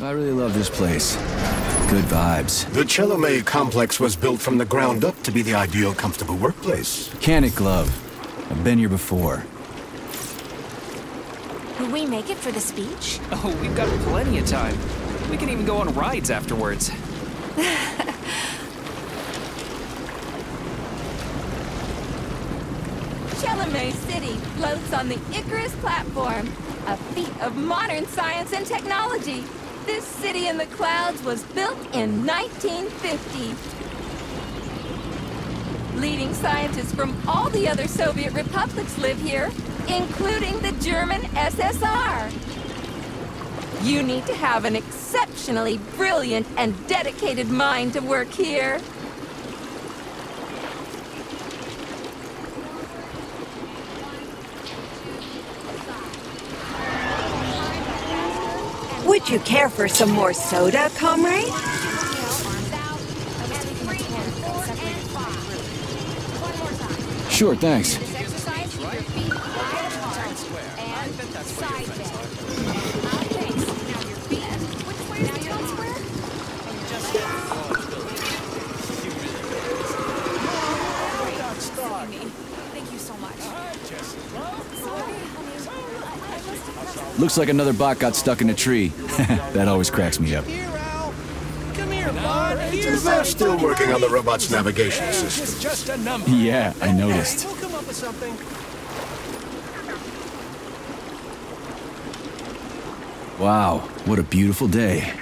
I really love this place. Good vibes. The Chelomey complex was built from the ground up to be the ideal, comfortable workplace. Mechanic glove. I've been here before. Will we make it for the speech? Oh, we've got plenty of time. We can even go on rides afterwards. Chelomey City floats on the Icarus platform, a feat of modern science and technology. This city in the clouds was built in 1950. Leading scientists from all the other Soviet republics live here, including the German SSR. You need to have an exceptionally brilliant and dedicated mind to work here. Would you care for some more soda, comrade? Sure, thanks. Looks like another bot got stuck in a tree. That always cracks me up. Come here, bot. They're still working on the robot's navigation system. Just a number. Yeah, I noticed. We'll come up with something. Wow, what a beautiful day.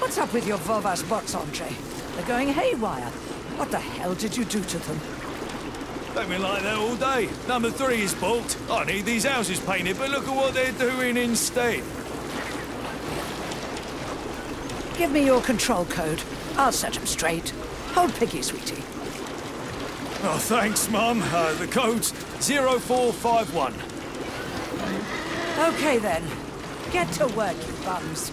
What's up with your Vovas box, Andre? They're going haywire. What the hell did you do to them? They've been like that all day. Number 3 is balked. I need these houses painted, but look at what they're doing instead. Give me your control code. I'll set them straight. Hold Piggy, sweetie. Oh, thanks, Mum. The code's 0451. Okay, then. Get to work, you bums.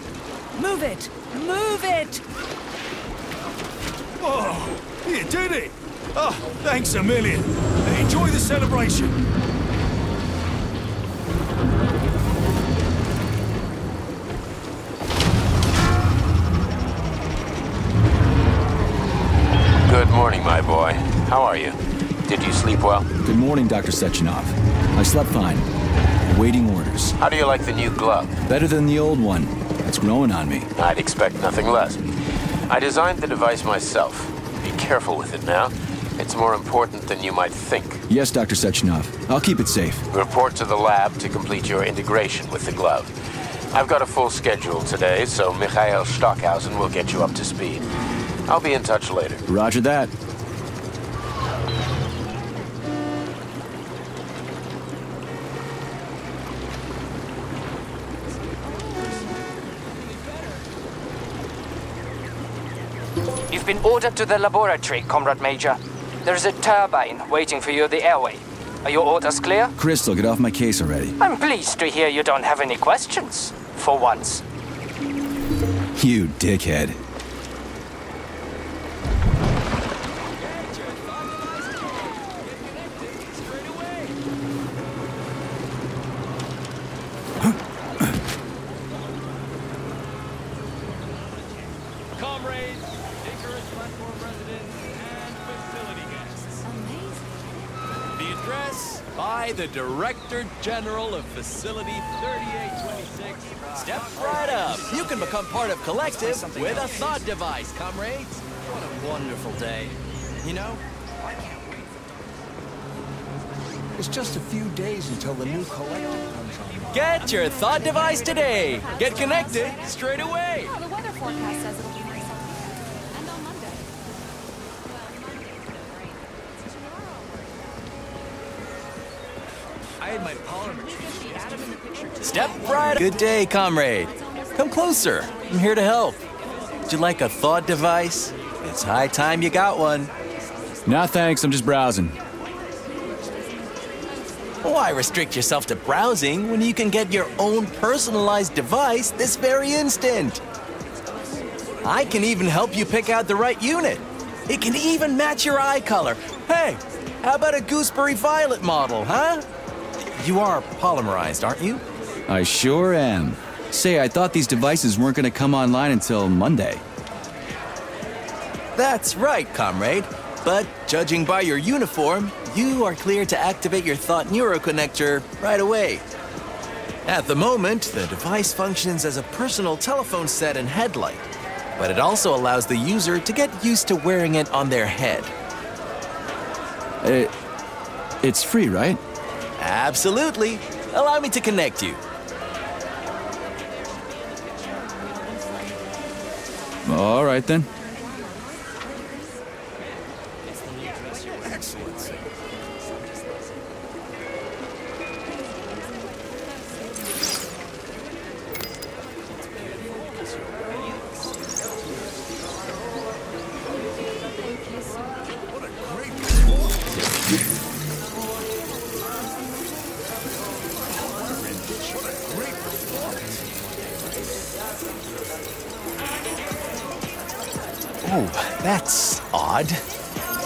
Move it! Move it! Whoa! You did it! Oh, thanks a million! Enjoy the celebration! Good morning, my boy. How are you? Did you sleep well? Good morning, Dr. Sechenov. I slept fine. Waiting orders. How do you like the new glove? Better than the old one. It's growing on me. I'd expect nothing less. I designed the device myself. Be careful with it now. It's more important than you might think. Yes, Dr. Sechenov. I'll keep it safe. Report to the lab to complete your integration with the glove. I've got a full schedule today, so Mikhail Stockhausen will get you up to speed. I'll be in touch later. Roger that. You've been ordered to the laboratory, Comrade Major. There is a turbine waiting for you at the airway. Are your orders clear? Crystal, get off my case already. I'm pleased to hear you don't have any questions, for once. You dickhead. The Director General of Facility 3826. Step right up. You can become part of Collective with a Thought Device, comrades. What a wonderful day. You know, I can't wait. It's just a few days until the new Collective comes on. Get your Thought Device today. Get connected straight away. The weather forecast says it'll be nice on weekend and on Monday. I had my polymer. Step right up. Good day, comrade. Come closer. I'm here to help. Would you like a thought device? It's high time you got one. No, thanks. I'm just browsing. Why restrict yourself to browsing when you can get your own personalized device this very instant? I can even help you pick out the right unit. It can even match your eye color. Hey, how about a gooseberry violet model, huh? You are polymerized, aren't you? I sure am. Say, I thought these devices weren't going to come online until Monday. That's right, comrade. But judging by your uniform, you are clear to activate your thought neural connector right away. At the moment, the device functions as a personal telephone set and headlight, but it also allows the user to get used to wearing it on their head. It's free, right? Absolutely. Allow me to connect you. All right, then.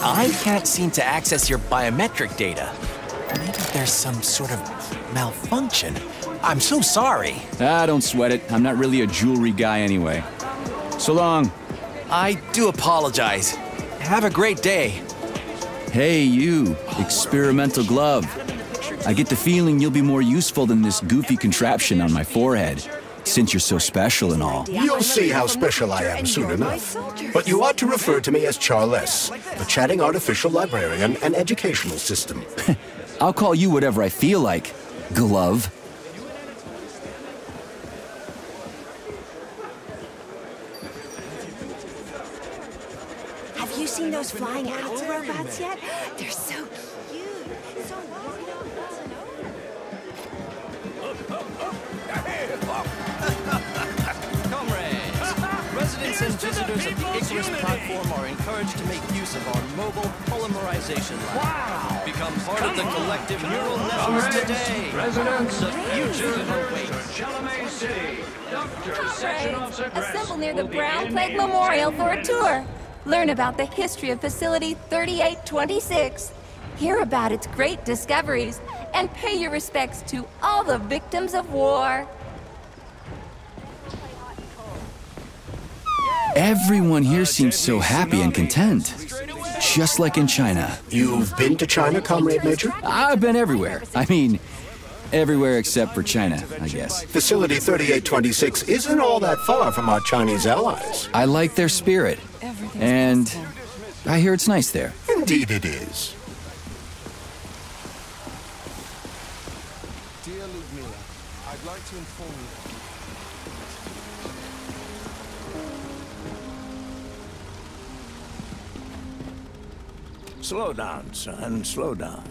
I can't seem to access your biometric data. Maybe there's some sort of malfunction. I'm so sorry. Ah, don't sweat it. I'm not really a jewelry guy anyway. So long. I do apologize. Have a great day. Hey, you, experimental glove. I get the feeling you'll be more useful than this goofy contraption on my forehead, since you're so special and all. You'll see how special I am soon enough. But you ought to refer to me as Charles, the chatting artificial librarian and educational system. I'll call you whatever I feel like, glove. Have you seen those flying owl robots yet? They're so cute. So residents and visitors of the Icarus platform are encouraged to make use of our mobile polymerization lab. Wow! Become part of the collective neural networks today. Residents, the future awaits. Chelomey City, Dr. Sechenov's address. Assemble near the Brown Plague Memorial for a tour. Learn about the history of Facility 3826. Hear about its great discoveries and pay your respects to all the victims of war. Everyone here seems so happy and content, just like in China. You've been to China, Comrade Major? I've been everywhere. I mean, everywhere except for China, I guess. Facility 3826 isn't all that far from our Chinese allies. I like their spirit, and I hear it's nice there. Indeed it is. Dear Ludmila, I'd like to inform you. Slow down, son, slow down.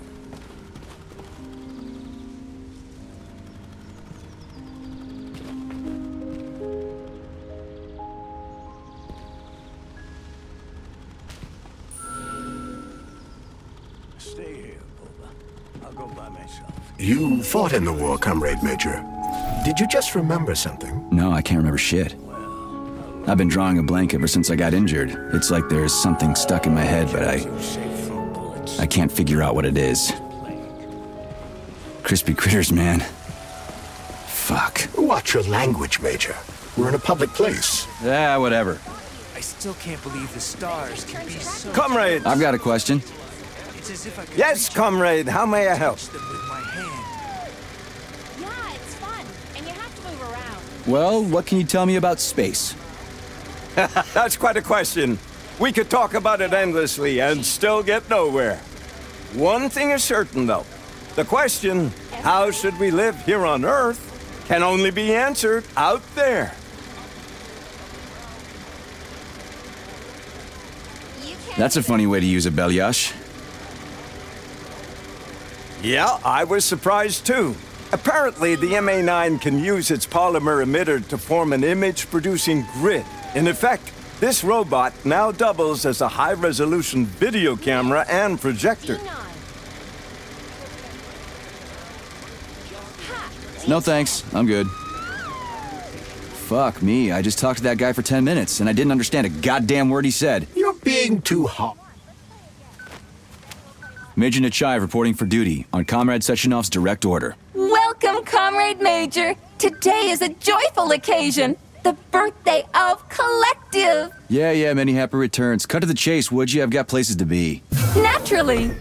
Stay here, Bulba. I'll go by myself. You fought in the war, Comrade Major. Did you just remember something? No, I can't remember shit. I've been drawing a blank ever since I got injured. It's like there's something stuck in my head, but I can't figure out what it is. Crispy critters, man. Fuck. Watch your language, Major. We're in a public place. Yeah, whatever. I still can't believe the stars can be so... Comrade! I've got a question. It's as if I could... Yes, comrade, how may I help? Yeah, it's fun, and you have to move around. Well, what can you tell me about space? That's quite a question. We could talk about it endlessly and still get nowhere. One thing is certain, though. The question, how should we live here on Earth, can only be answered out there. That's a funny way to use a balayage. Yeah, I was surprised, too. Apparently, the MA9 can use its polymer emitter to form an image-producing grid. In effect, this robot now doubles as a high-resolution video camera and projector. No thanks, I'm good. Fuck me, I just talked to that guy for 10 minutes, and I didn't understand a goddamn word he said. You're being too hot. Major Nechayev reporting for duty on Comrade Sechenov's direct order. Welcome, Comrade Major. Today is a joyful occasion. The birthday of Collective. Yeah, many happy returns. Cut to the chase, would you? I've got places to be. Naturally.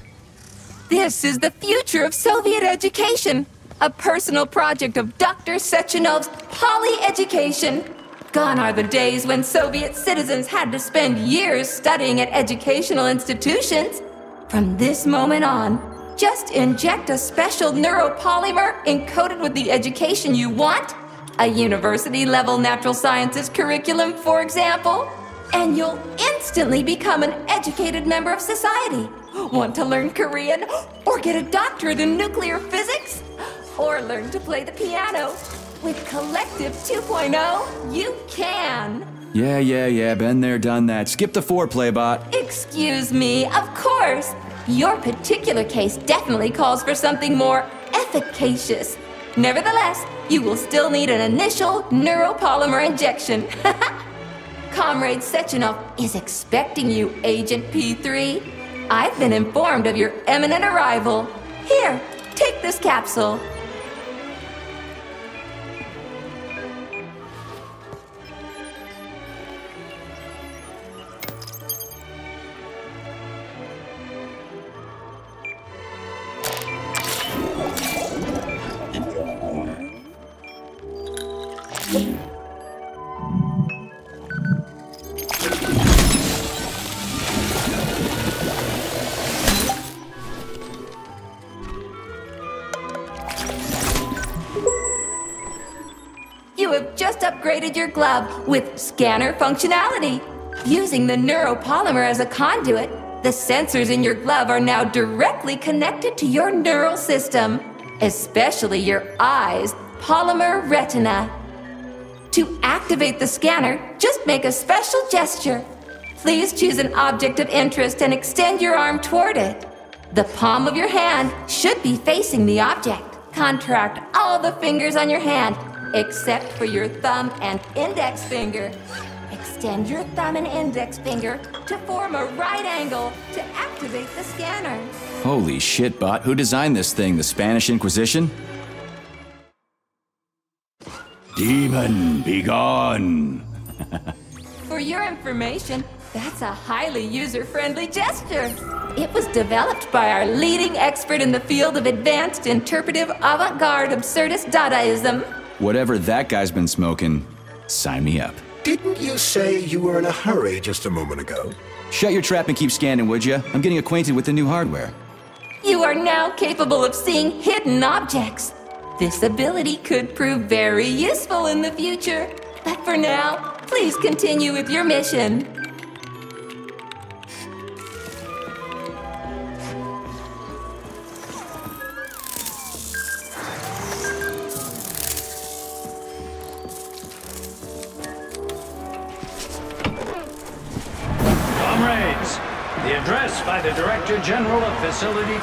This is the future of Soviet education. A personal project of Dr. Sechenov's Poly Education. Gone are the days when Soviet citizens had to spend years studying at educational institutions. From this moment on, just inject a special neuropolymer encoded with the education you want, a university-level natural sciences curriculum, for example, and you'll instantly become an educated member of society. Want to learn Korean, or get a doctorate in nuclear physics, or learn to play the piano. With Collective 2.0, you can. Yeah, been there, done that. Skip the foreplay, bot. Excuse me, of course. Your particular case definitely calls for something more efficacious. Nevertheless, you will still need an initial neuropolymer injection. Comrade Sechenov is expecting you, Agent P3. I've been informed of your imminent arrival. Here, take this capsule. Your glove with scanner functionality. Using the neuropolymer as a conduit, the sensors in your glove are now directly connected to your neural system, especially your eyes' polymer retina. To activate the scanner, just make a special gesture. Please choose an object of interest and extend your arm toward it. The palm of your hand should be facing the object. Contract all the fingers on your hand except for your thumb and index finger. Extend your thumb and index finger to form a right angle to activate the scanner. Holy shit, bot. Who designed this thing? The Spanish Inquisition? Demon, be gone. For your information, that's a highly user-friendly gesture. It was developed by our leading expert in the field of advanced interpretive avant-garde absurdist Dadaism. Whatever that guy's been smoking, sign me up. Didn't you say you were in a hurry just a moment ago? Shut your trap and keep scanning, would you? I'm getting acquainted with the new hardware. You are now capable of seeing hidden objects. This ability could prove very useful in the future. But for now, please continue with your mission. By the Director General of Facility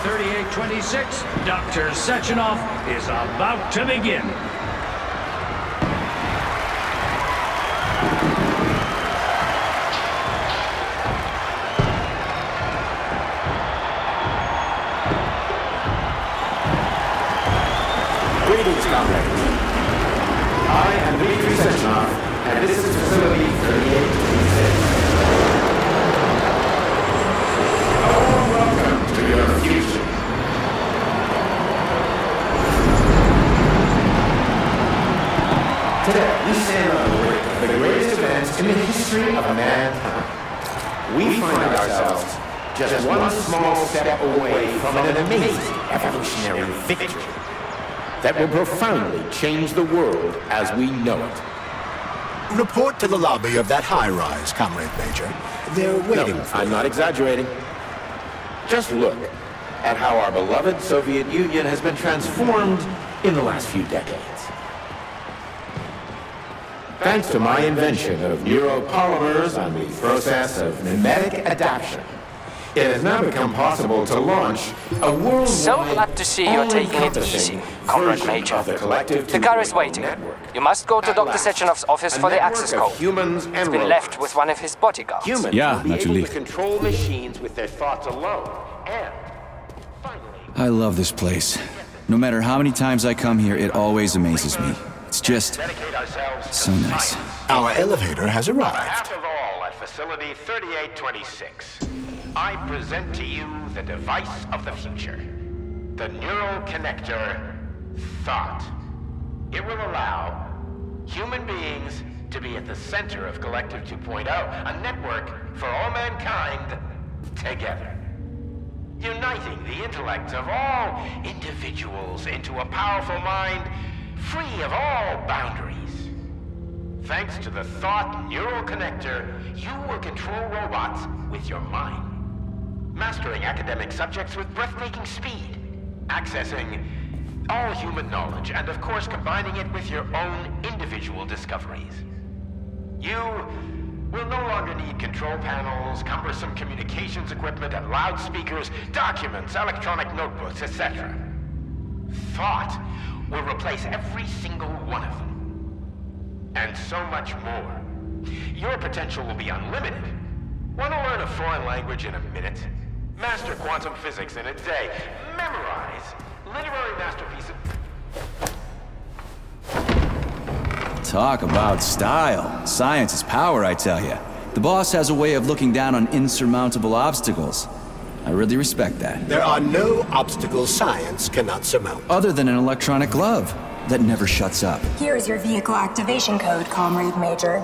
3826, Dr. Sechenov is about to begin. Greetings, comrades. I am Viktor Sechenov, and this is Facility 3826. Welcome to your future. Today, we stand on the brink of the greatest events in the history of mankind. We find ourselves just one small step away from an amazing evolutionary victory that will profoundly change the world as we know it. Report to the lobby of that high-rise, Comrade Major. They're waiting for you. I'm not exaggerating. Just look at how our beloved Soviet Union has been transformed in the last few decades. Thanks to my invention of neuropolymers and the process of mimetic adaptation, It has now become possible to launch a worldwide. So glad to see you're taking it easy, Comrade Major. The car is waiting. Network. You must go to Dr. Sechenov's office for the access code. It's been left with one of his bodyguards. Yeah, naturally. I love this place. No matter how many times I come here, it always amazes me. It's just so nice. Our elevator has arrived. After all, at Facility 3826. I present to you the device of the future, the neural connector, thought. It will allow human beings to be at the center of Collective 2.0, a network for all mankind together, uniting the intellects of all individuals into a powerful mind free of all boundaries. Thanks to the thought neural connector, you will control robots with your mind. Mastering academic subjects with breathtaking speed, accessing all human knowledge, and of course combining it with your own individual discoveries. You will no longer need control panels, cumbersome communications equipment, and loudspeakers, documents, electronic notebooks, etc. Thought will replace every single one of them. And so much more. Your potential will be unlimited. Want to learn a foreign language in a minute? Master quantum physics in a day. Memorize literary masterpieces. Talk about style. Science is power, I tell you. The boss has a way of looking down on insurmountable obstacles. I really respect that. There are no obstacles science cannot surmount. Other than an electronic glove that never shuts up. Here's your vehicle activation code, Comrade Major.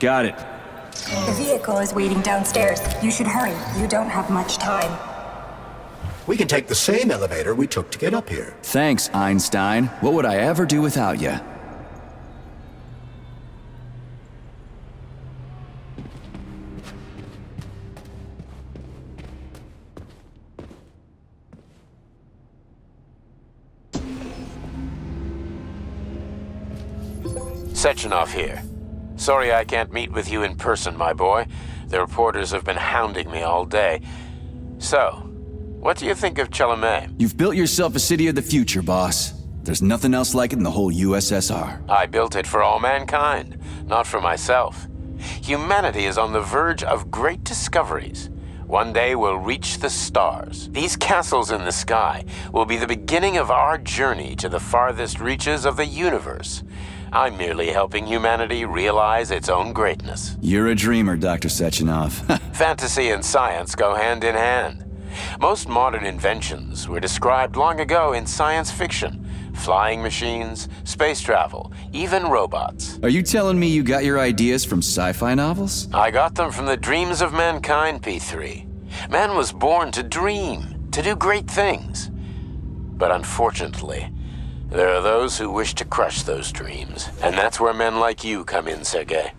Got it. The vehicle is waiting downstairs. You should hurry. You don't have much time. We can take the same elevator we took to get up here. Thanks, Einstein. What would I ever do without you? Sechenov here. Sorry I can't meet with you in person, my boy. The reporters have been hounding me all day. So, what do you think of Chelomey? You've built yourself a city of the future, boss. There's nothing else like it in the whole USSR. I built it for all mankind, not for myself. Humanity is on the verge of great discoveries. One day we'll reach the stars. These castles in the sky will be the beginning of our journey to the farthest reaches of the universe. I'm merely helping humanity realize its own greatness. You're a dreamer, Dr. Sechenov. Fantasy and science go hand in hand. Most modern inventions were described long ago in science fiction. Flying machines, space travel, even robots. Are you telling me you got your ideas from sci-fi novels? I got them from the dreams of mankind, P3. Man was born to dream, to do great things. But unfortunately, there are those who wish to crush those dreams. And that's where men like you come in, Sergei.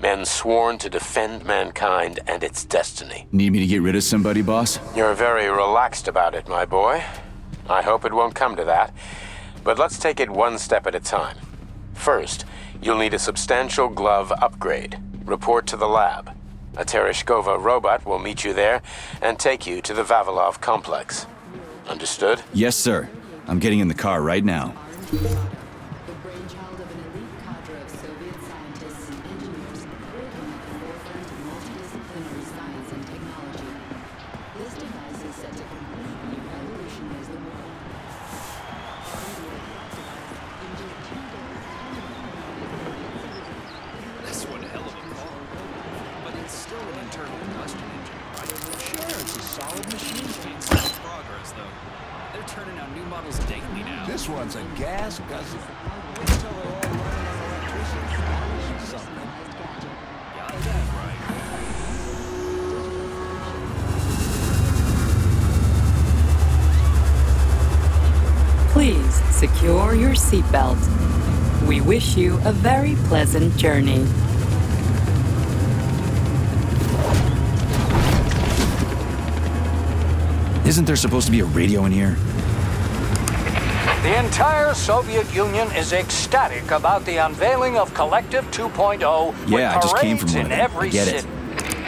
Men sworn to defend mankind and its destiny. Need me to get rid of somebody, boss? You're very relaxed about it, my boy. I hope it won't come to that. But let's take it one step at a time. First, you'll need a substantial glove upgrade. Report to the lab. A Tereshkova robot will meet you there and take you to the Vavilov complex. Understood? Yes, sir. I'm getting in the car right now. The brainchild of an elite cadre of Soviet scientists and engineers working at the forefront of multidisciplinary science and technology. This device is set to completely revolutionize the world. That's one hell of a call, but it's still an internal combustion engine, right? Sure, it's a solid machine. It's in progress, though. They're turning out new models daily now. This one's a gas guzzler. Please secure your seatbelt. We wish you a very pleasant journey. Isn't there supposed to be a radio in here? The entire Soviet Union is ecstatic about the unveiling of Collective 2.0 with parades in every city.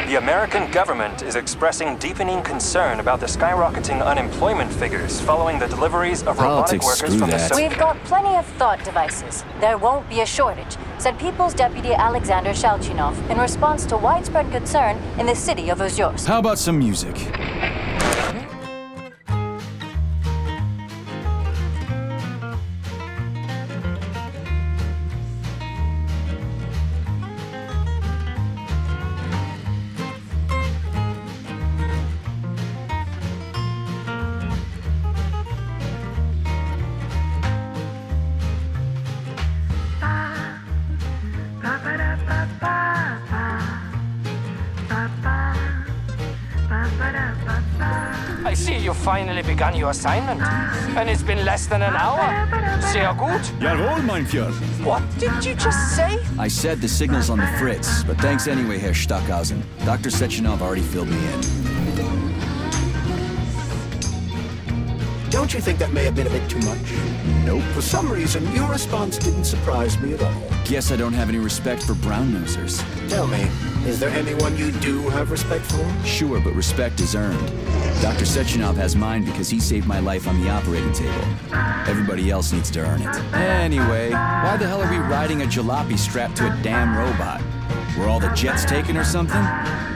The American government is expressing deepening concern about the skyrocketing unemployment figures following the deliveries of robotic workers from the Soviet Union. We've got plenty of thought devices. There won't be a shortage, said People's Deputy Alexander Shalchinov in response to widespread concern in the city of Uzhorsk. How about some music? I see you finally begun your assignment, and it's been less than an hour. Sehr gut. Jawohl, mein Führer. What did you just say? I said the signal's on the fritz, but thanks anyway, Herr Stockhausen. Dr. Sechenov already filled me in. Don't you think that may have been a bit too much? Nope. For some reason, your response didn't surprise me at all. Guess I don't have any respect for brown-nosers. Tell me, is there anyone you do have respect for? Sure, but respect is earned. Dr. Sechenov has mine because he saved my life on the operating table. Everybody else needs to earn it. Anyway, why the hell are we riding a jalopy strapped to a damn robot? Were all the jets taken or something?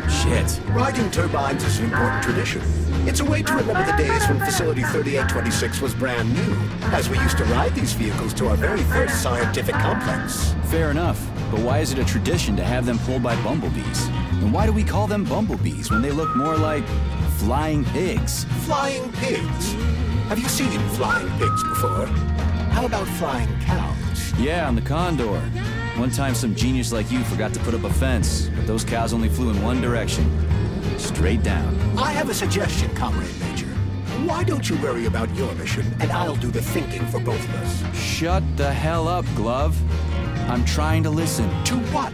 Shit. Riding turbines is an important tradition. It's a way to remember the days when Facility 3826 was brand new, as we used to ride these vehicles to our very first scientific complex. Fair enough, but why is it a tradition to have them pulled by bumblebees? And why do we call them bumblebees when they look more like flying pigs? Flying pigs? Have you seen flying pigs before? How about flying cows? Yeah, on the Condor. One time some genius like you forgot to put up a fence, but those cows only flew in one direction. Straight down. I have a suggestion, Comrade Major. Why don't you worry about your mission, and I'll do the thinking for both of us. Shut the hell up, Glove. I'm trying to listen. To what?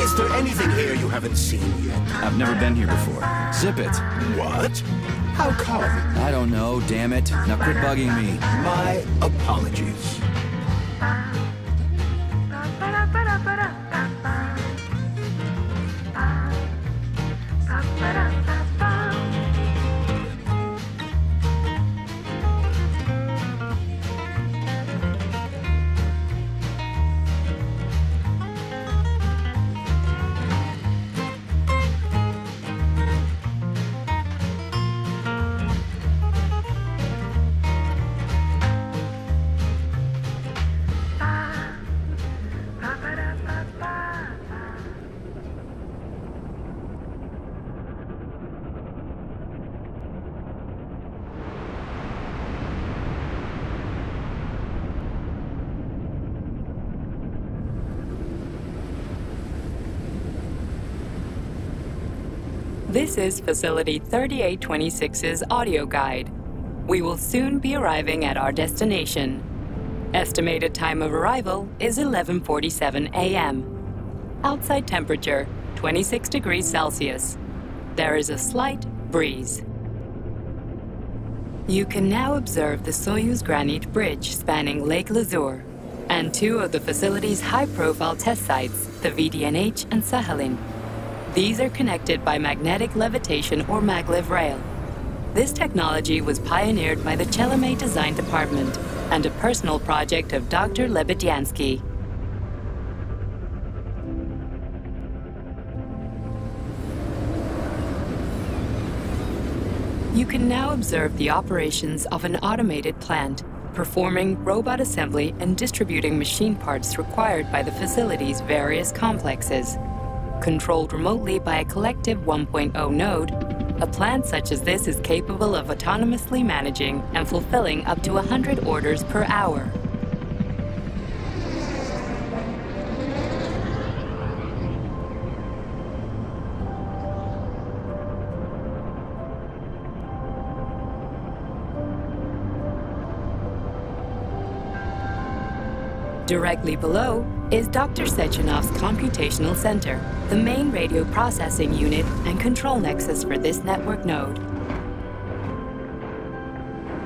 Is there anything here you haven't seen yet? I've never been here before. Zip it. What? How come? I don't know, damn it. Now quit bugging me. My apologies. This is Facility 3826's audio guide. We will soon be arriving at our destination. Estimated time of arrival is 11:47 a.m. Outside temperature, 26 degrees Celsius. There is a slight breeze. You can now observe the Soyuz Granite Bridge spanning Lake Lazure and two of the facility's high-profile test sites, the VDNH and Sahelin. These are connected by magnetic levitation or maglev rail. This technology was pioneered by the Chelomey Design Department and a personal project of Dr. Levityansky. You can now observe the operations of an automated plant, performing robot assembly and distributing machine parts required by the facility's various complexes. Controlled remotely by a Collective 1.0 node, a plant such as this is capable of autonomously managing and fulfilling up to 100 orders per hour. Directly below is Dr. Sechenov's Computational Center, the main radio processing unit and control nexus for this network node.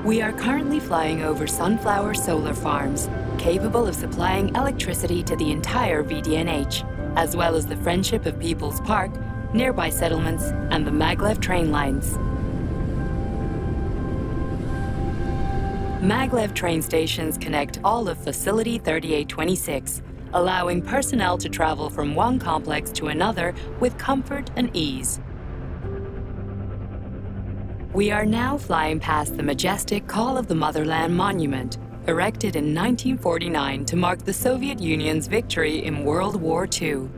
We are currently flying over Sunflower Solar Farms, capable of supplying electricity to the entire VDNH, as well as the Friendship of Peoples Park, nearby settlements, and the maglev train lines. Maglev train stations connect all of Facility 3826, allowing personnel to travel from one complex to another with comfort and ease. We are now flying past the majestic Call of the Motherland Monument, erected in 1949 to mark the Soviet Union's victory in World War II,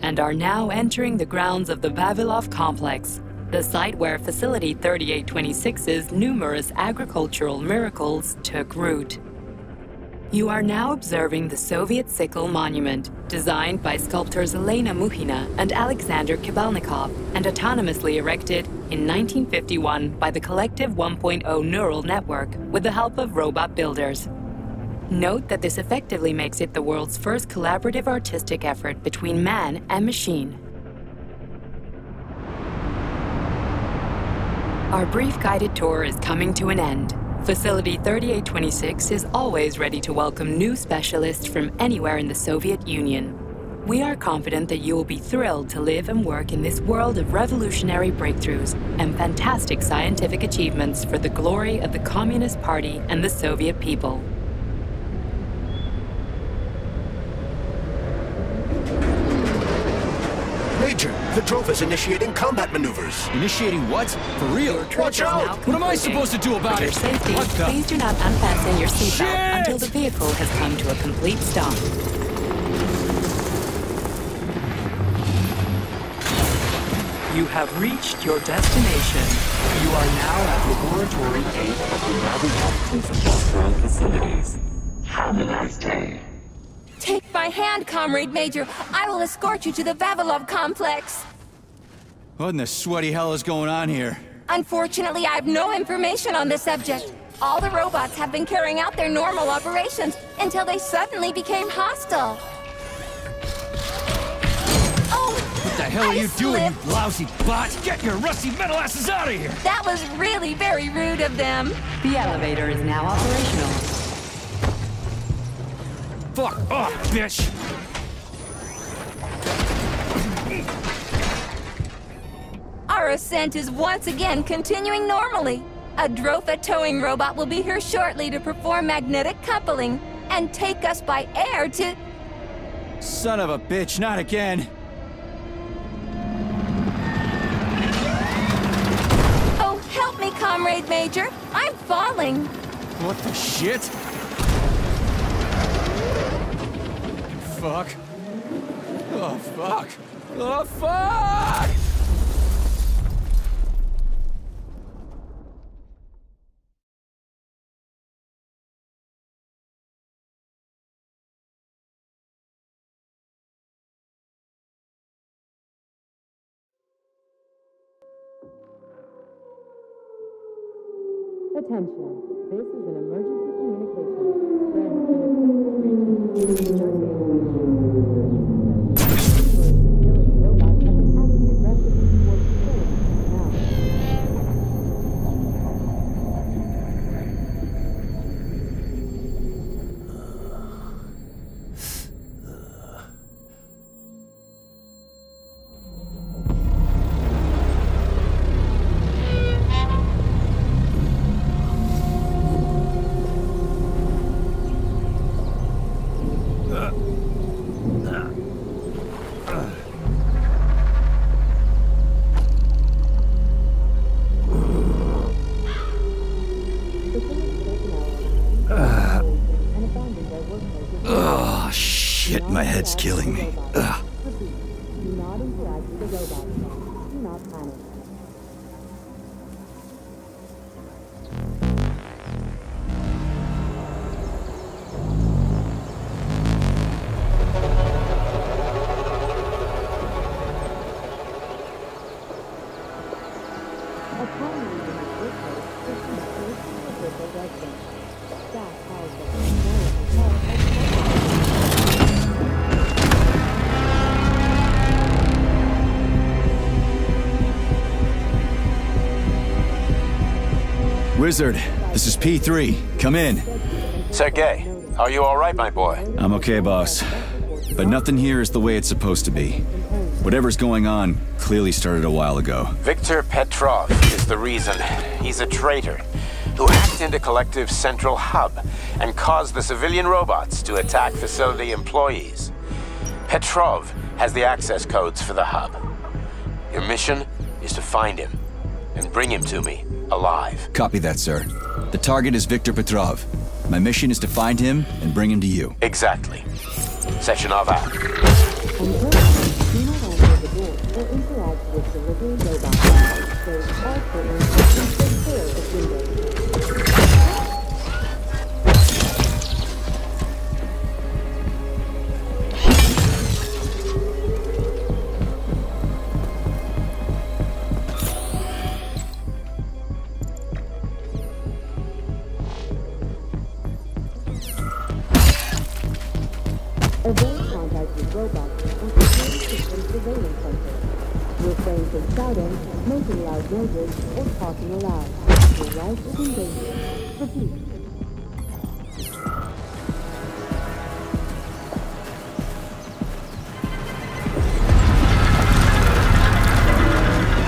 and are now entering the grounds of the Vavilov complex, the site where Facility 3826's numerous agricultural miracles took root. You are now observing the Soviet Sickle Monument, designed by sculptors Elena Muhina and Alexander Kibalnikov, and autonomously erected in 1951 by the Collective 1.0 neural network with the help of robot builders. Note that this effectively makes it the world's first collaborative artistic effort between man and machine. Our brief guided tour is coming to an end. Facility 3826 is always ready to welcome new specialists from anywhere in the Soviet Union. We are confident that you will be thrilled to live and work in this world of revolutionary breakthroughs and fantastic scientific achievements for the glory of the Communist Party and the Soviet people. Major, Petrov is initiating combat maneuvers. Initiating what? For real? Watch out! What am I supposed to do about it? For your safety, please do not unfasten your seatbelt until the vehicle has come to a complete stop. You have reached your destination. You are now at Laboratory 8 of the Vavilov Industrial Facilities. Have a nice day. Take my hand, Comrade Major. I will escort you to the Vavilov complex. What in the sweaty hell is going on here? Unfortunately, I have no information on the subject. All the robots have been carrying out their normal operations until they suddenly became hostile. What the hell are you doing, you lousy bot? Get your rusty metal asses out of here! That was really very rude of them. The elevator is now operational. Fuck off, bitch! Our ascent is once again continuing normally. A Drofa towing robot will be here shortly to perform magnetic coupling and take us by air to... Son of a bitch, not again! Comrade Major, I'm falling. What the shit? Fuck. Oh, fuck. Oh, fuck! Attention, this is an emergency communication. It's killing me. Ugh. Do not interact with the robot. Do not panic. Wizard, This is P3. Come in. Sergei, are you all right, my boy? I'm okay, boss. But nothing here is the way it's supposed to be. Whatever's going on clearly started a while ago. Viktor Petrov is the reason. He's a traitor who hacked into Collective's central hub and caused the civilian robots to attack facility employees. Petrov has the access codes for the hub. Your mission is to find him and bring him to me alive. Copy that, sir. The target is Viktor Petrov. My mission is to find him and bring him to you. Exactly. Sechenov out.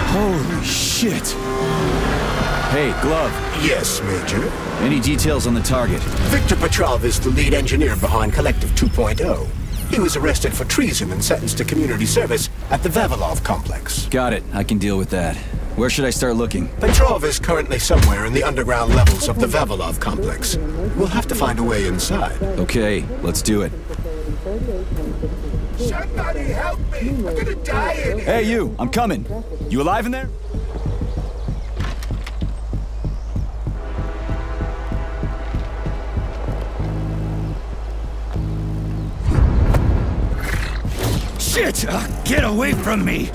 Holy shit! Hey, Glove. Yes, Major? Any details on the target? Viktor Petrov is the lead engineer behind Collective 2.0. He was arrested for treason and sentenced to community service at the Vavilov complex. Got it. I can deal with that. Where should I start looking? Petrov is currently somewhere in the underground levels of the Vavilov complex. We'll have to find a way inside. Okay, let's do it. Somebody help me! I'm gonna die in here! Hey, you! I'm coming! You alive in there? Shit! Get away from me!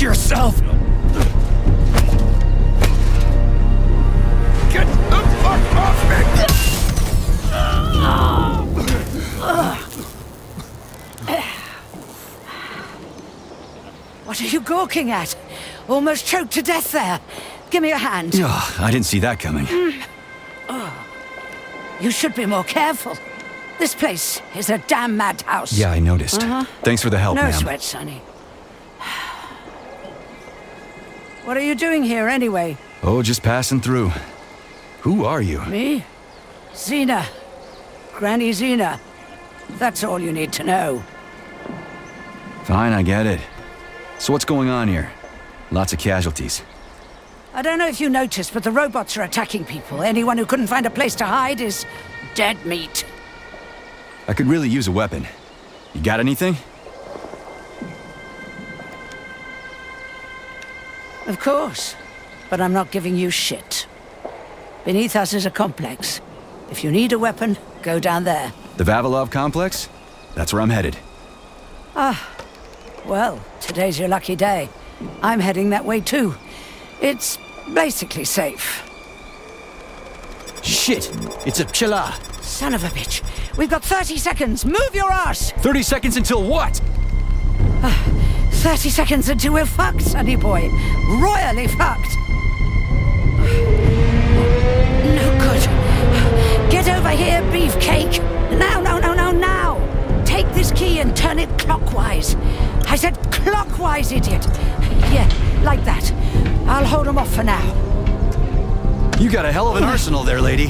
Yourself! Get the fuck off me! What are you gawking at? Almost choked to death there. Give me a hand. Oh, I didn't see that coming. Oh. You should be more careful. This place is a damn madhouse. Yeah, I noticed. Thanks for the help, ma'am. No sweat, Sonny. What are you doing here, anyway? Oh, just passing through. Who are you? Me? Xena. Granny Xena. That's all you need to know. Fine, I get it. So what's going on here? Lots of casualties. I don't know if you noticed, but the robots are attacking people. Anyone who couldn't find a place to hide is dead meat. I could really use a weapon. You got anything? Of course, but I'm not giving you shit. Beneath us is a complex. If you need a weapon, go down there. The Vavilov complex? That's where I'm headed. Ah, well, today's your lucky day. I'm heading that way too. It's basically safe. Shit, it's a pchela. Son of a bitch. We've got 30 seconds. Move your ass. 30 seconds until what? 30 seconds until we're fucked, sonny boy. Royally fucked. No good. Get over here, beefcake. Now, now, now, now, now. Take this key and turn it clockwise. I said clockwise, idiot. Yeah, like that. I'll hold them off for now. You got a hell of an arsenal there, lady.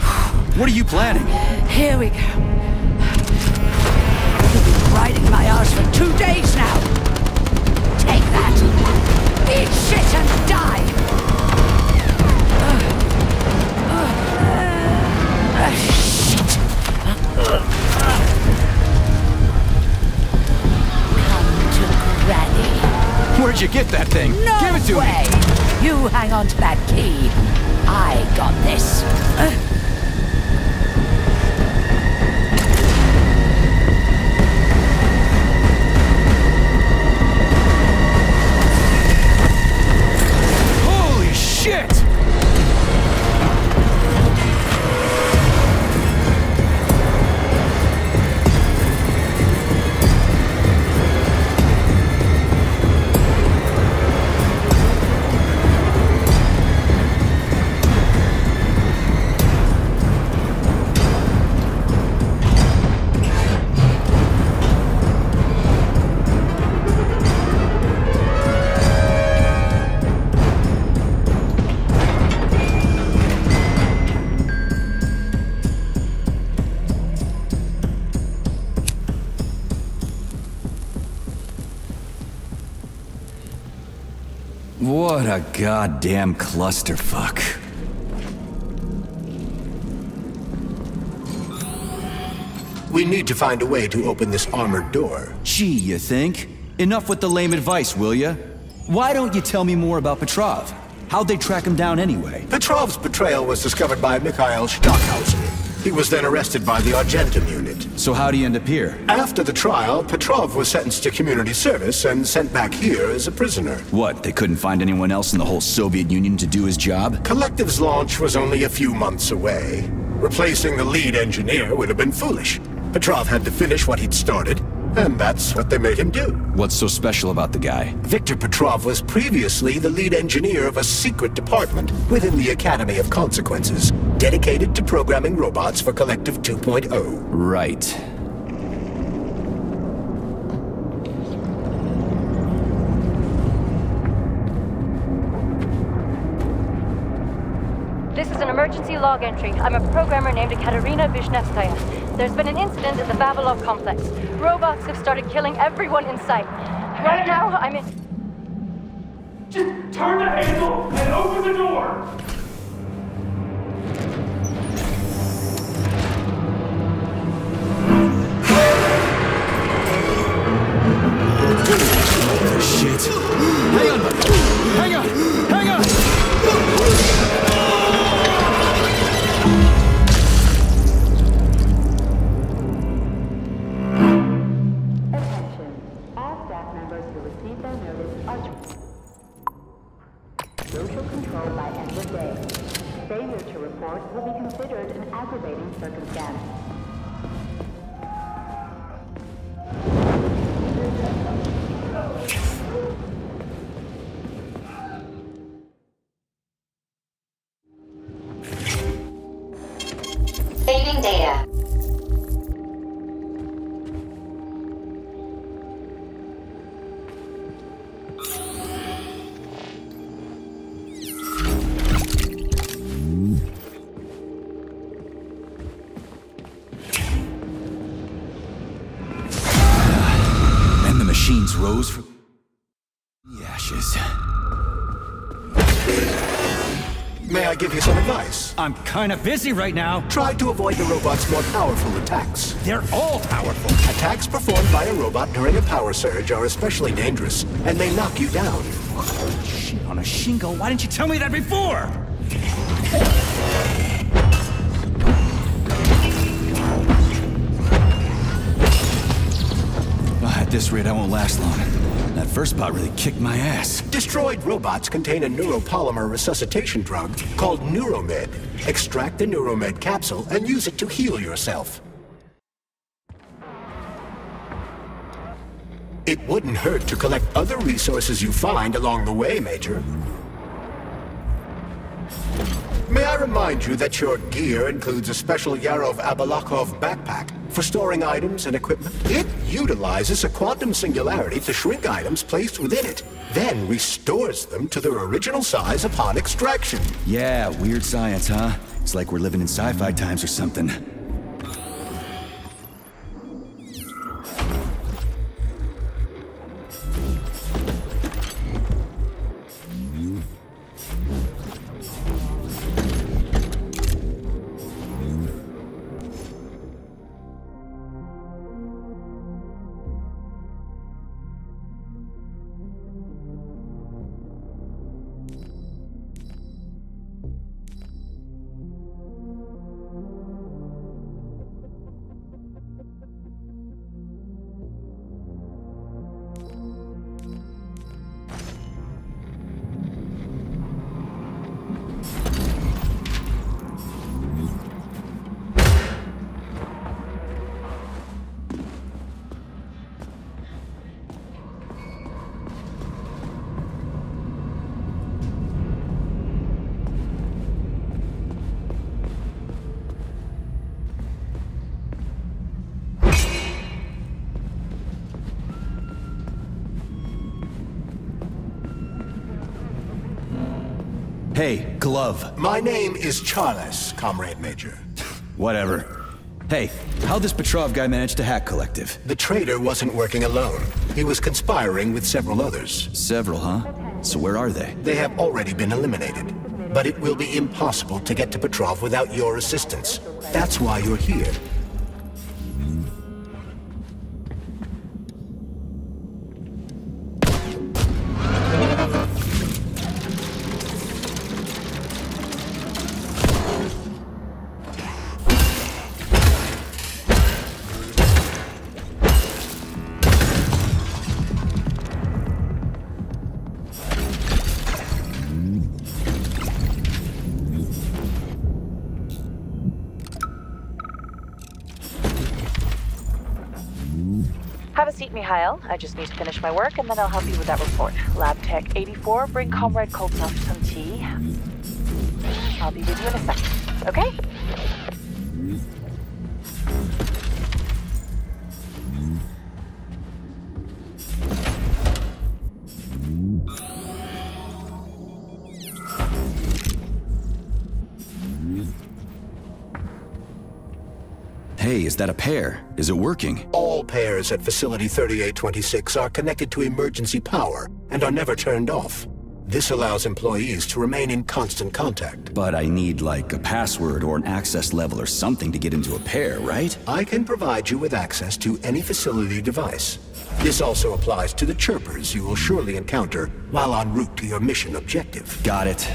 What are you planning? Here we go. You've been riding my ass for 2 days now. Take that! Eat shit and die! Shit! Come to Granny. Where'd you get that thing? No Give it to way. Me! You hang on to that key. I got this. What a goddamn clusterfuck. We need to find a way to open this armored door. Gee, you think? Enough with the lame advice, will ya? Why don't you tell me more about Petrov? How'd they track him down anyway? Petrov's betrayal was discovered by Mikhail Stockhausen. He was then arrested by the Argentum unit. So how'd he end up here? After the trial, Petrov was sentenced to community service and sent back here as a prisoner. What, they couldn't find anyone else in the whole Soviet Union to do his job? Collective's launch was only a few months away. Replacing the lead engineer would have been foolish. Petrov had to finish what he'd started, and that's what they made him do. What's so special about the guy? Viktor Petrov was previously the lead engineer of a secret department within the Academy of Consequences, dedicated to programming robots for Collective 2.0. Right. This is an emergency log entry. I'm a programmer named Katerina Vishnevskaya. There's been an incident at the Vavilov complex. Robots have started killing everyone in sight. Right now, I'm in... Just turn the handle and open the door! Shit. Hang on, buddy. Hang on! Hang on! I'm kinda busy right now. Try to avoid the robot's more powerful attacks. They're all powerful. Attacks performed by a robot during a power surge are especially dangerous, and they knock you down. Shit on a shingle, why didn't you tell me that before? At this rate, I won't last long. That first bot really kicked my ass. Destroyed robots contain a neuropolymer resuscitation drug called NeuroMed. Extract the NeuroMed capsule and use it to heal yourself. It wouldn't hurt to collect other resources you find along the way, Major. May I remind you that your gear includes a special Yarov-Abalakhov backpack for storing items and equipment. It utilizes a quantum singularity to shrink items placed within it, then restores them to their original size upon extraction. Yeah, weird science, huh? It's like we're living in sci-fi times or something. Hey, glove. My name is Charles, Comrade Major. Whatever. Hey, how'd this Petrov guy manage to hack Collective? The traitor wasn't working alone. He was conspiring with several others. Several, huh? So where are they? They have already been eliminated. But it will be impossible to get to Petrov without your assistance. That's why you're here. Mikhail, I just need to finish my work and then I'll help you with that report. Lab Tech 84, bring Comrade Koltsov some tea. I'll be with you in a second, okay? Hey, is that a pair? Is it working? All pairs at Facility 3826 are connected to emergency power and are never turned off. This allows employees to remain in constant contact. But I need, like, a password or an access level or something to get into a pair, right? I can provide you with access to any facility device. This also applies to the chirpers you will surely encounter while en route to your mission objective. Got it.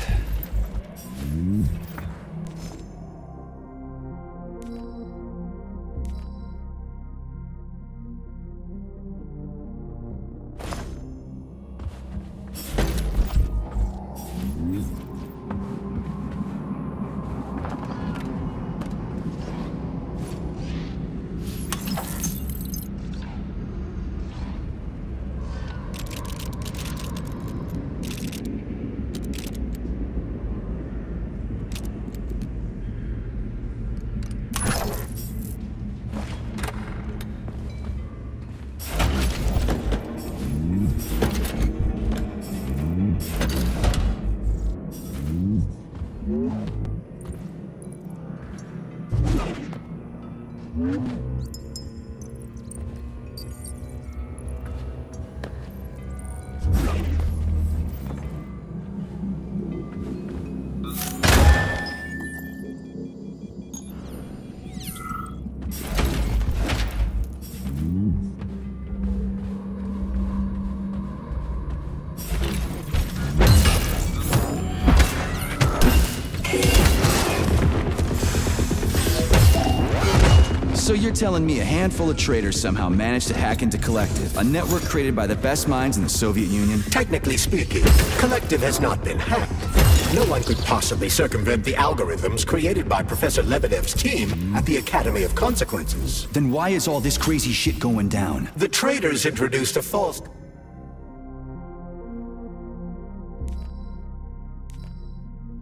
So you're telling me a handful of traitors somehow managed to hack into Collective, a network created by the best minds in the Soviet Union? Technically speaking, Collective has not been hacked. No one could possibly circumvent the algorithms created by Professor Lebedev's team at the Academy of Consequences. Then why is all this crazy shit going down? The traitors introduced a false...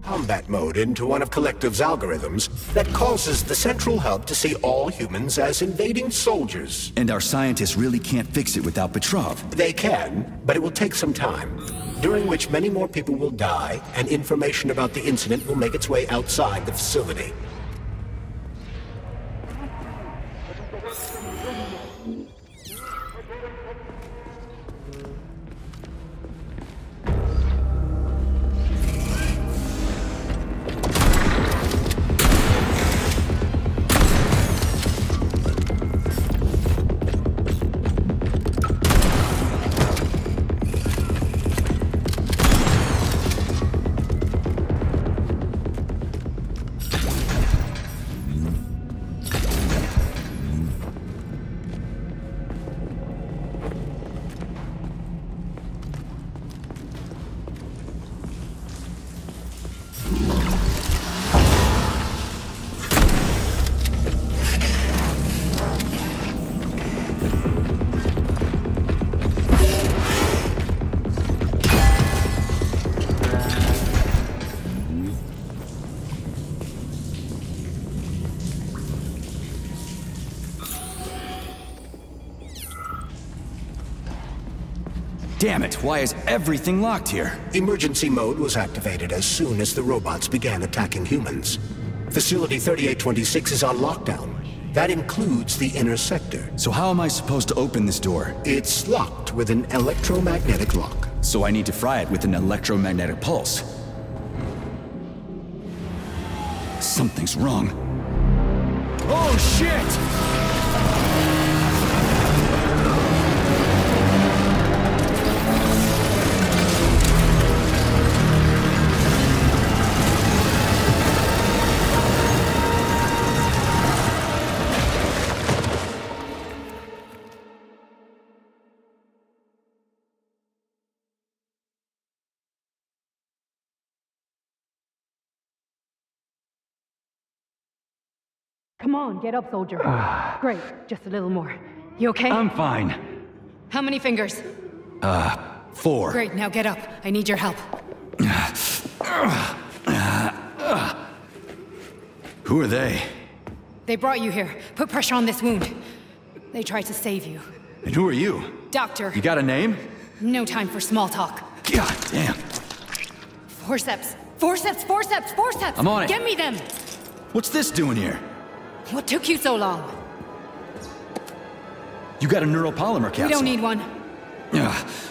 combat mode into one of Collective's algorithms that causes the central hub to see all humans as invading soldiers. And our scientists really can't fix it without Petrov. They can, but it will take some time, during which many more people will die, and information about the incident will make its way outside the facility. Damn it, why is everything locked here? Emergency mode was activated as soon as the robots began attacking humans. Facility 3826 is on lockdown. That includes the inner sector. So how am I supposed to open this door? It's locked with an electromagnetic lock. so I need to fry it with an electromagnetic pulse. Something's wrong. Oh shit! Come on, get up, soldier. Great, just a little more. You okay? I'm fine. How many fingers? 4. Great, now get up. I need your help. Who are they? They brought you here. Put pressure on this wound. They tried to save you. And who are you? Doctor. You got a name? No time for small talk. God damn. Forceps. Forceps, forceps, forceps! I'm on it. Get me them! What's this doing here? What took you so long? You got a neuropolymer capsule. We don't need one.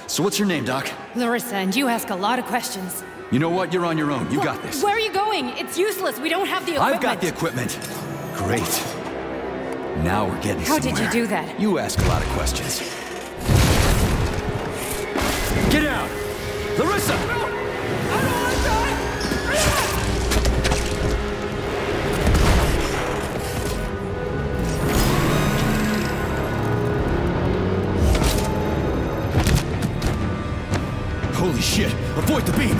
So what's your name, Doc? Larissa, and you ask a lot of questions. You know what? You're on your own. You got this. Where are you going? It's useless. We don't have the equipment. I've got the equipment. Great. Now we're getting somewhere. How did you do that? You ask a lot of questions. Get out! Larissa! No! I don't want to die! Holy shit! Avoid the beam!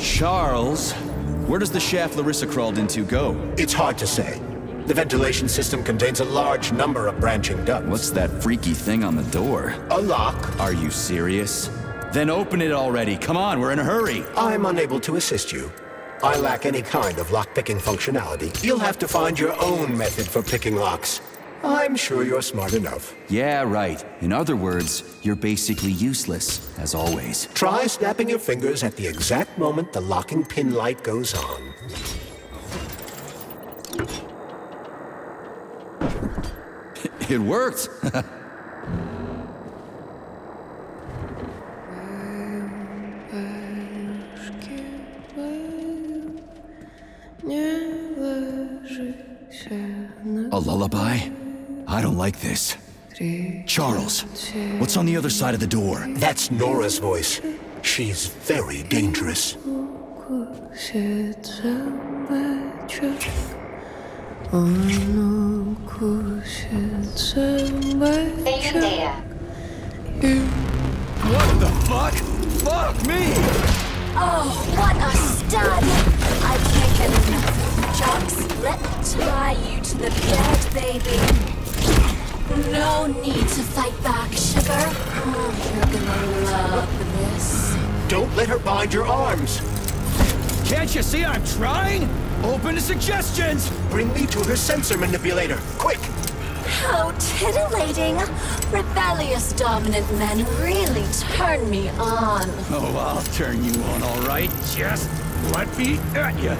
Charles, where does the shaft Larissa crawled into go? It's hard to say. The ventilation system contains a large number of branching ducts. What's that freaky thing on the door? A lock. Are you serious? Then open it already. Come on, we're in a hurry. I'm unable to assist you. I lack any kind of lock-picking functionality. You'll have to find your own method for picking locks. I'm sure you're smart enough. Yeah, right. In other words, you're basically useless, as always. Try snapping your fingers at the exact moment the locking pin light goes on. It worked! A lullaby? I don't like this. Charles, what's on the other side of the door? That's Nora's voice. She's very dangerous. What the fuck? Fuck me! Oh, what a stud! I can't get enough. Jocks, let me tie you to the bed, baby. No need to fight back, sugar. Oh, you're gonna love this. Don't let her bind your arms. Can't you see I'm trying? Open to suggestions. Bring me to her sensor manipulator, quick. How titillating. Rebellious dominant men really turn me on. Oh, I'll turn you on, all right? Just let me at you.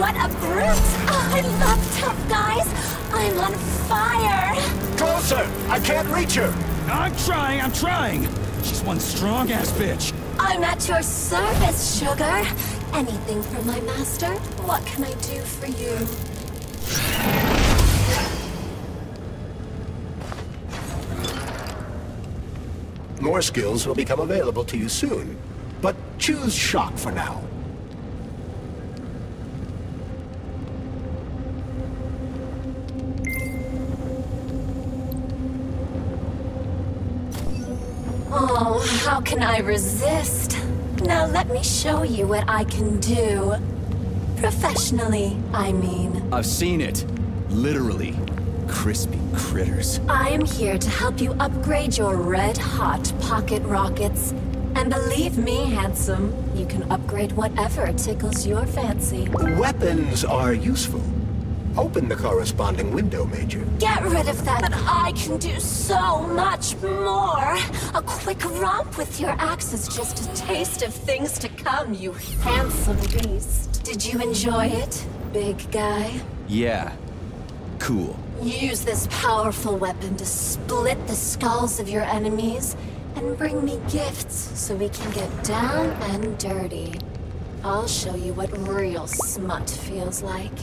What a brute! Oh, I love tough guys! I'm on fire! Closer! I can't reach her! I'm trying! She's one strong-ass bitch! I'm at your service, sugar! Anything for my master? What can I do for you? More skills will become available to you soon, but choose shock for now. can I resist? Now let me show you what I can do. Professionally, I mean. I've seen it. Literally. Crispy critters. I am here to help you upgrade your red-hot pocket rockets. And believe me, handsome, you can upgrade whatever tickles your fancy. The weapons are useful. Open the corresponding window, Major. Get rid of that, but I can do so much more. A quick romp with your axe is just a taste of things to come, you handsome beast. Did you enjoy it, big guy? Yeah. Cool. Use this powerful weapon to split the skulls of your enemies and bring me gifts so we can get down and dirty. I'll show you what real smut feels like.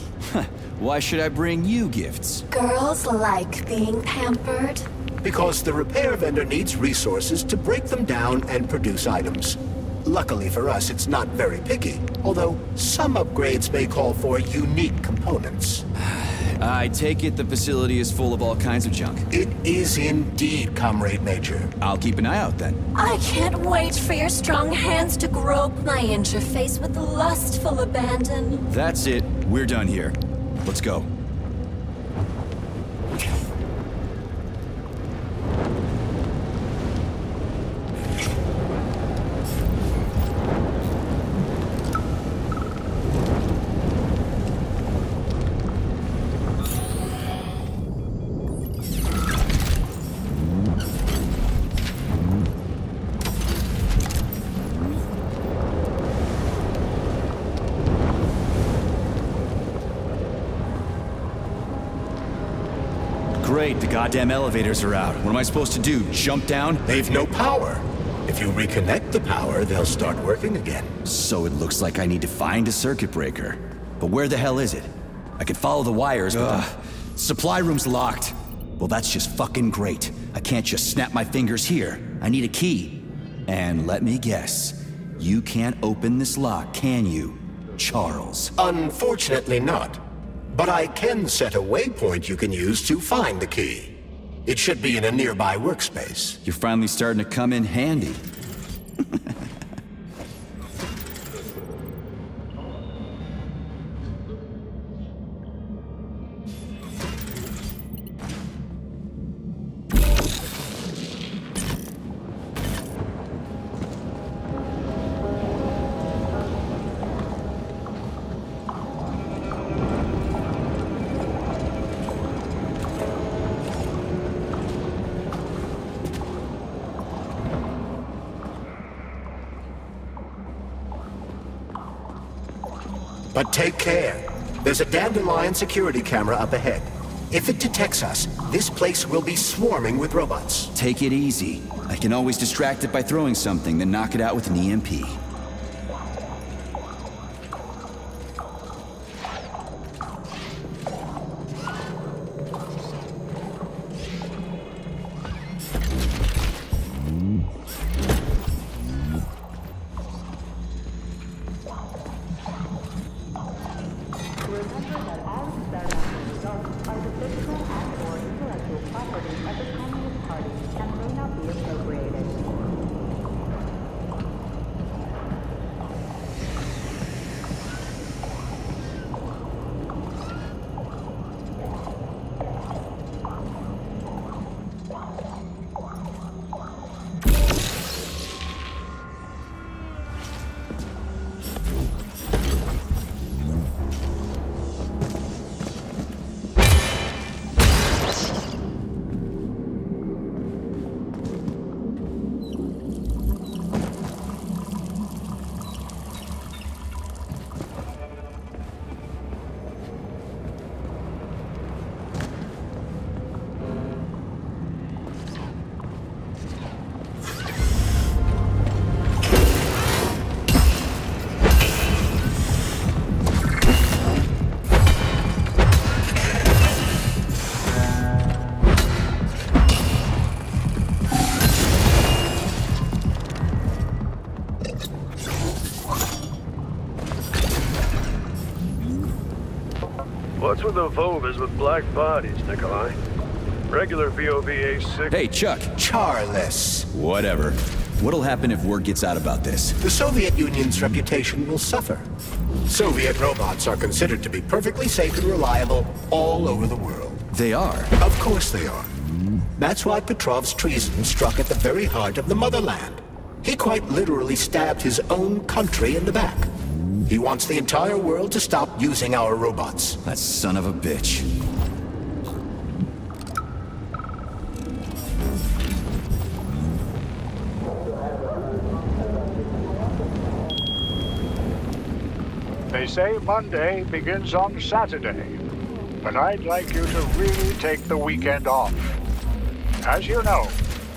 Why should I bring you gifts? Girls like being pampered. Because the repair vendor needs resources to break them down and produce items. Luckily for us, it's not very picky, although some upgrades may call for unique components. I take it the facility is full of all kinds of junk. It is indeed, Comrade Major. I'll keep an eye out then. I can't wait for your strong hands to grope my interface with lustful abandon. That's it. We're done here. Let's go. The goddamn elevators are out. What am I supposed to do? Jump down? They've no power. If you reconnect the power, they'll start working again. So it looks like I need to find a circuit breaker. But where the hell is it? I could follow the wires, but the supply room's locked. Well, that's just fucking great. I can't just snap my fingers here. I need a key. And let me guess, you can't open this lock, can you, Charles? Unfortunately not. But I can set a waypoint you can use to find the key. It should be in a nearby workspace. You're finally starting to come in handy. But take care. There's a dandelion security camera up ahead. If it detects us, this place will be swarming with robots. Take it easy. I can always distract it by throwing something, then knock it out with an EMP. What's with the Volvas with black bodies, Nikolai? Regular VOV A6... Hey, Chuck! Charles! Whatever. What'll happen if word gets out about this? The Soviet Union's reputation will suffer. Soviet robots are considered to be perfectly safe and reliable all over the world. They are? Of course they are. That's why Petrov's treason struck at the very heart of the motherland. He quite literally stabbed his own country in the back. He wants the entire world to stop using our robots. That son of a bitch. They say Monday begins on Saturday, but I'd like you to really take the weekend off. As you know,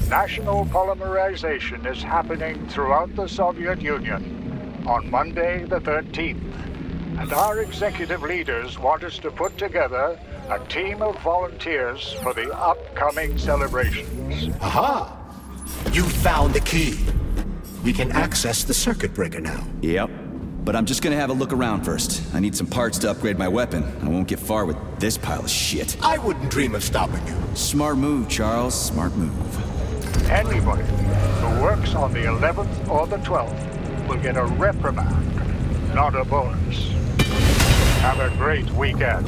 national polymerization is happening throughout the Soviet Union on Monday the 13th, and our executive leaders want us to put together a team of volunteers for the upcoming celebrations. Aha! You found the key. We can access the circuit breaker now. Yep. But I'm just gonna have a look around first. I need some parts to upgrade my weapon. I won't get far with this pile of shit. I wouldn't dream of stopping you. Smart move, Charles. Smart move. Anybody who works on the 11th or the 12th will get a reprimand, not a bonus. Have a great weekend.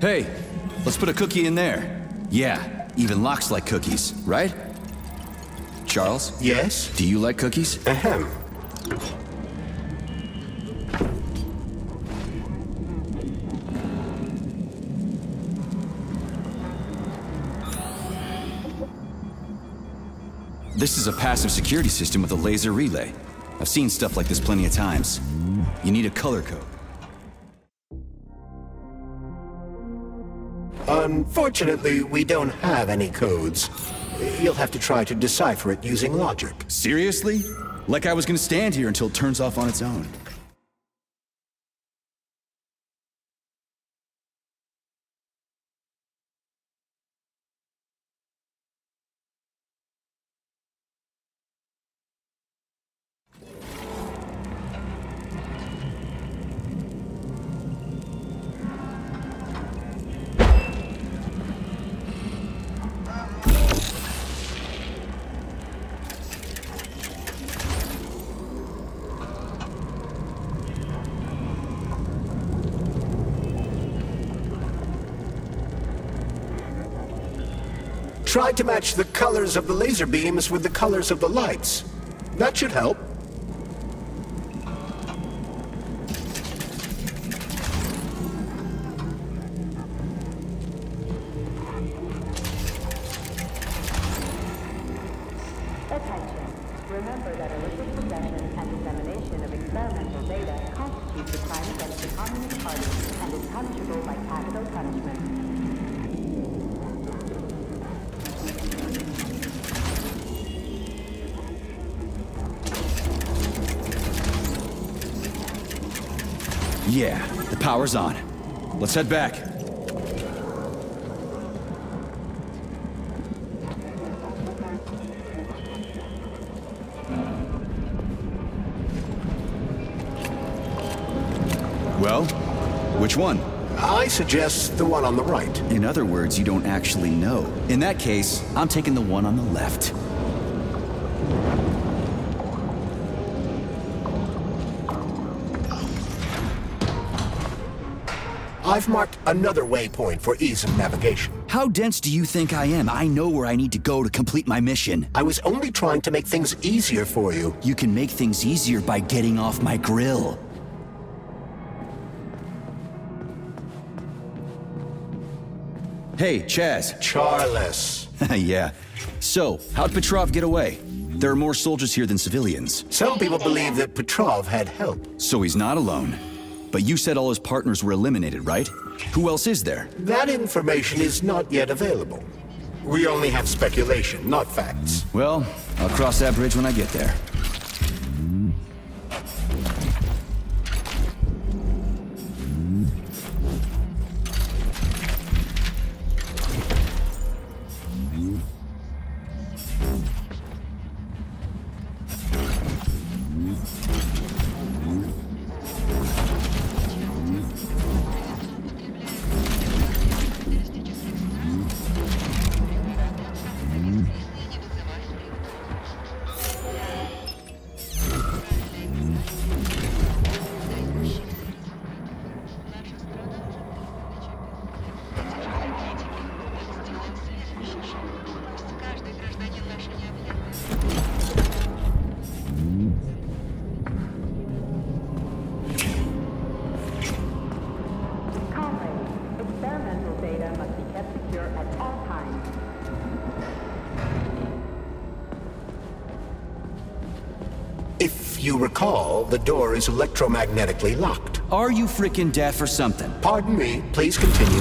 Hey, let's put a cookie in there. Yeah, even locks like cookies, right? Charles? Yes? Do you like cookies? Ahem. This is a passive security system with a laser relay. I've seen stuff like this plenty of times. You need a color code. Unfortunately, we don't have any codes. You'll have to try to decipher it using logic. Seriously? Like I was gonna stand here until it turns off on its own. Try to match the colors of the laser beams with the colors of the lights. That should help. Attention. Remember that illicit possession and dissemination of experimental data crimes against the Communist Party and is punishable by capital punishment. Yeah, the power's on. Let's head back. Well, which one? I suggest the one on the right. In other words, you don't actually know. In that case, I'm taking the one on the left. I've marked another waypoint for ease of navigation. How dense do you think I am? I know where I need to go to complete my mission. I was only trying to make things easier for you. You can make things easier by getting off my grill. Hey, Chaz. Charles. Yeah. So, how'd Petrov get away? There are more soldiers here than civilians. Some people believe that Petrov had help. So he's not alone. But you said all his partners were eliminated, right? Who else is there? That information is not yet available. We only have speculation, not facts. Well, I'll cross that bridge when I get there. You recall, the door is electromagnetically locked. Are you frickin' deaf or something? Pardon me, please continue.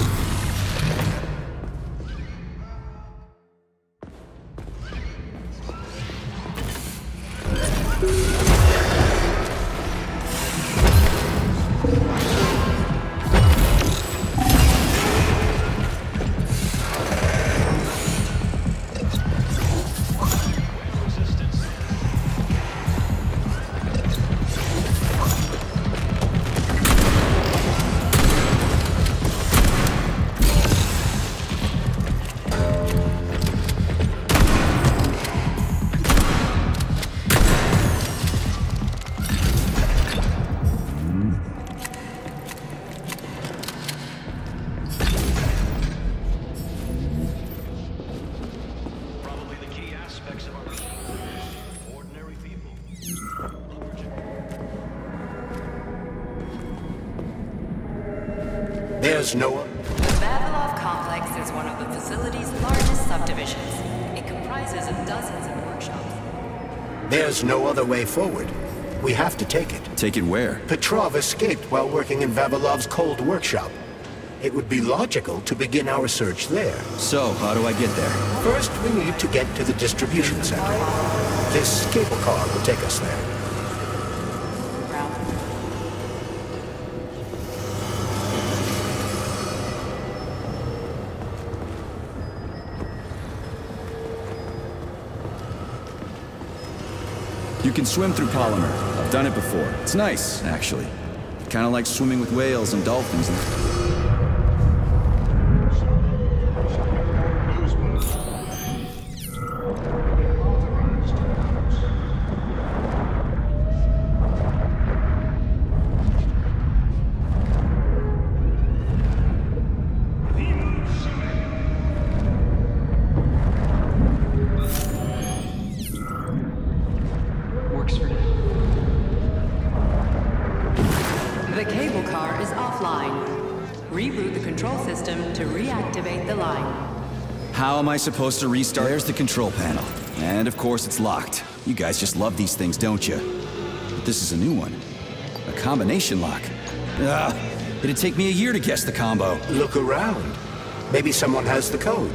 Noah. The Vavilov complex is one of the facility's largest subdivisions. It comprises of dozens of workshops. There's no other way forward. We have to take it. Take it where? Petrov escaped while working in Vavilov's cold workshop. It would be logical to begin our search there. So, how do I get there? First, we need to get to the distribution center. This cable car will take us there. You can swim through polymer. I've done it before. It's nice, actually. Kind of like swimming with whales and dolphins. How am I supposed to restart? There's the control panel. And of course it's locked. You guys just love these things, don't you? But this is a new one. A combination lock. It'd take me a year to guess the combo. Look around. Maybe someone has the code.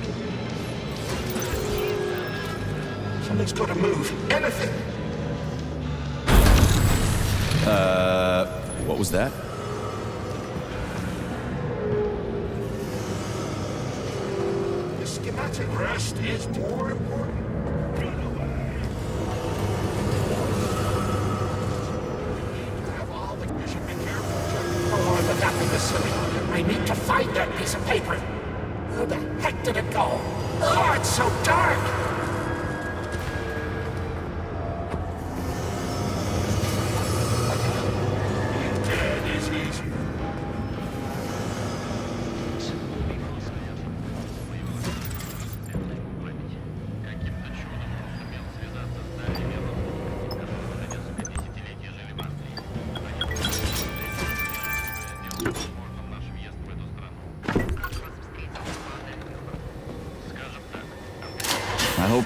Something's got to move. Anything! What was that? The schematic rest is more important. Run away! You have all the vision. Be careful. Oh, but that thing is silly. I need to find that piece of paper. Where the heck did it go? Oh, it's so dark!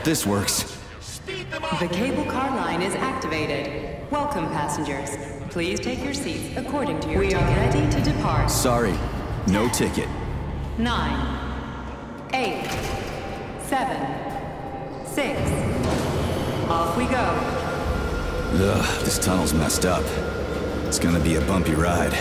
This works. The cable car line is activated. Welcome, passengers. Please take your seats according to your ticket. We are ready to depart. Sorry, no ticket. 9, 8, 7, 6. Off we go. Ugh, this tunnel's messed up. It's gonna be a bumpy ride.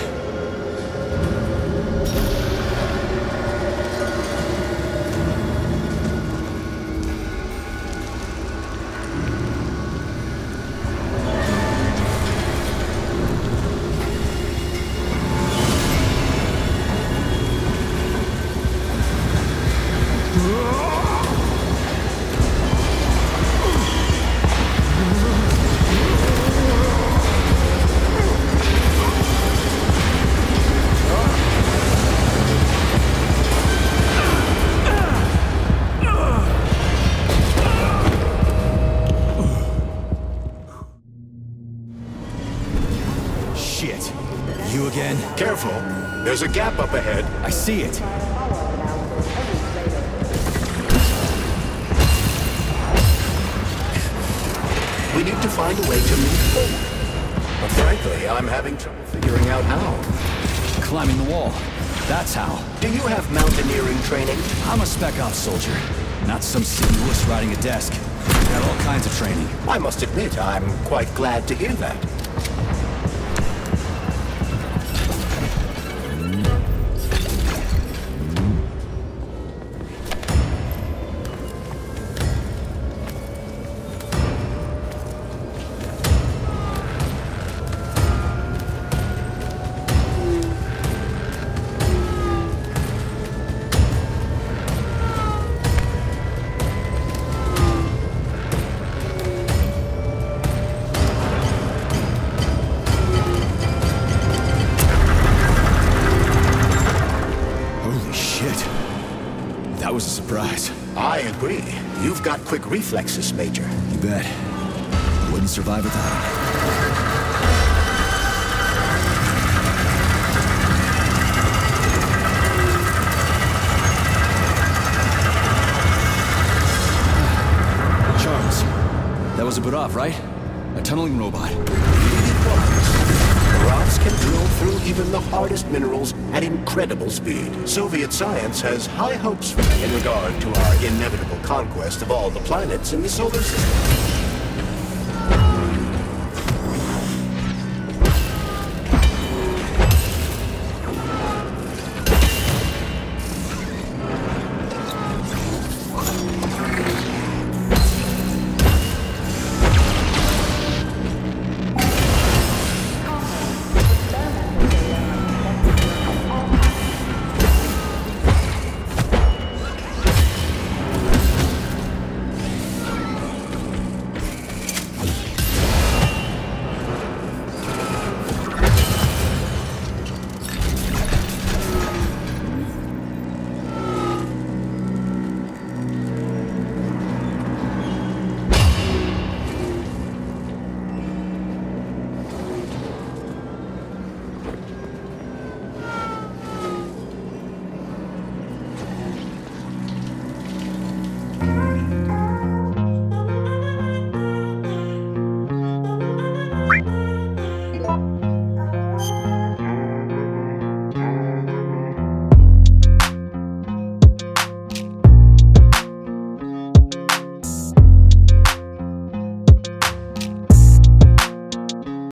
There's a gap up ahead. I see it. We need to find a way to move forward. But frankly, I'm having trouble figuring out how. Climbing the wall. That's how. Do you have mountaineering training? I'm a spec ops soldier. Not some sinuous riding a desk. I've got all kinds of training. I must admit, I'm quite glad to hear that. Quick reflexes, Major. You bet. Wouldn't survive without him. Charles, that was a bit off, right? A tunneling robot. It was. Robots can drill through even the hardest minerals at incredible speed. Soviet science has high hopes in regard to our inevitable conquest of all the planets in the solar system.